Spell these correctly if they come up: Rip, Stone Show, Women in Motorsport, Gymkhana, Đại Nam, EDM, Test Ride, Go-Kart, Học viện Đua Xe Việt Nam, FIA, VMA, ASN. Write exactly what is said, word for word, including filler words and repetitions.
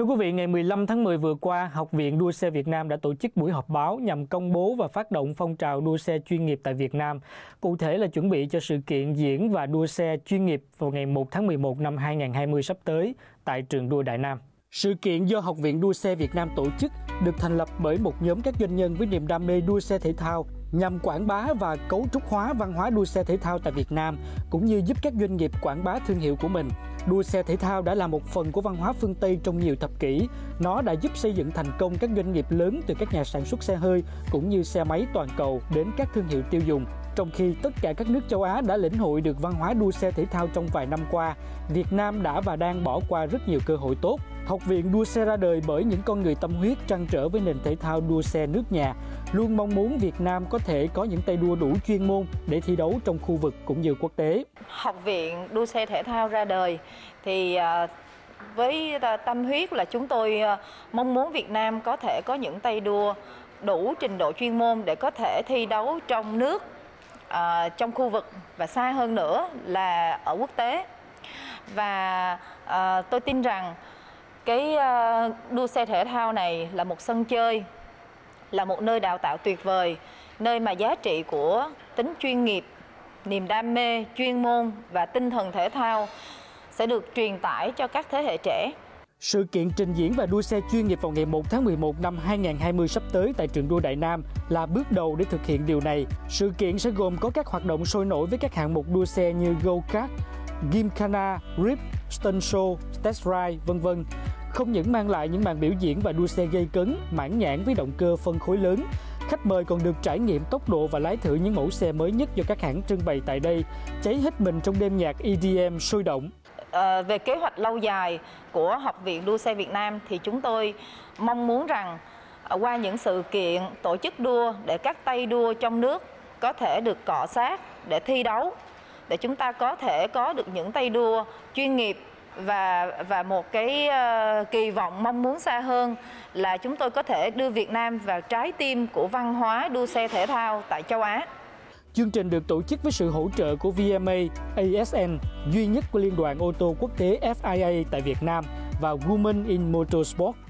Thưa quý vị, ngày mười lăm tháng mười vừa qua, Học viện Đua Xe Việt Nam đã tổ chức buổi họp báo nhằm công bố và phát động phong trào đua xe chuyên nghiệp tại Việt Nam. Cụ thể là chuẩn bị cho sự kiện diễn và đua xe chuyên nghiệp vào ngày một tháng mười một năm hai nghìn không trăm hai mươi sắp tới tại trường đua Đại Nam. Sự kiện do Học viện Đua Xe Việt Nam tổ chức được thành lập bởi một nhóm các doanh nhân với niềm đam mê đua xe thể thao, nhằm quảng bá và cấu trúc hóa văn hóa đua xe thể thao tại Việt Nam, cũng như giúp các doanh nghiệp quảng bá thương hiệu của mình. Đua xe thể thao đã là một phần của văn hóa phương Tây trong nhiều thập kỷ. Nó đã giúp xây dựng thành công các doanh nghiệp lớn, từ các nhà sản xuất xe hơi cũng như xe máy toàn cầu đến các thương hiệu tiêu dùng. Trong khi tất cả các nước châu Á đã lĩnh hội được văn hóa đua xe thể thao trong vài năm qua, Việt Nam đã và đang bỏ qua rất nhiều cơ hội tốt. Học viện đua xe ra đời bởi những con người tâm huyết trăn trở với nền thể thao đua xe nước nhà, luôn mong muốn Việt Nam có thể có những tay đua đủ chuyên môn để thi đấu trong khu vực cũng như quốc tế. Học viện đua xe thể thao ra đời thì với tâm huyết là chúng tôi mong muốn Việt Nam có thể có những tay đua đủ trình độ chuyên môn để có thể thi đấu trong nước, À, trong khu vực và xa hơn nữa là ở quốc tế. Và à, tôi tin rằng cái à, đua xe thể thao này là một sân chơi, là một nơi đào tạo tuyệt vời, nơi mà giá trị của tính chuyên nghiệp, niềm đam mê, chuyên môn và tinh thần thể thao sẽ được truyền tải cho các thế hệ trẻ. Sự kiện trình diễn và đua xe chuyên nghiệp vào ngày một tháng mười một năm hai nghìn không trăm hai mươi sắp tới tại trường đua Đại Nam là bước đầu để thực hiện điều này. Sự kiện sẽ gồm có các hoạt động sôi nổi với các hạng mục đua xe như Go-Kart, Gymkhana, Rip, Stone Show, Test Ride, vân vân. Không những mang lại những màn biểu diễn và đua xe gây cấn, mãn nhãn với động cơ phân khối lớn, khách mời còn được trải nghiệm tốc độ và lái thử những mẫu xe mới nhất do các hãng trưng bày tại đây, cháy hết mình trong đêm nhạc E D M sôi động. À, về kế hoạch lâu dài của Học viện đua xe Việt Nam thì chúng tôi mong muốn rằng qua những sự kiện tổ chức đua để các tay đua trong nước có thể được cọ sát để thi đấu, để chúng ta có thể có được những tay đua chuyên nghiệp. Và, và một cái uh, kỳ vọng mong muốn xa hơn là chúng tôi có thể đưa Việt Nam vào trái tim của văn hóa đua xe thể thao tại châu Á. Chương trình được tổ chức với sự hỗ trợ của V M A, A S N, duy nhất của Liên đoàn ô tô quốc tế F I A tại Việt Nam, và Women in Motorsport.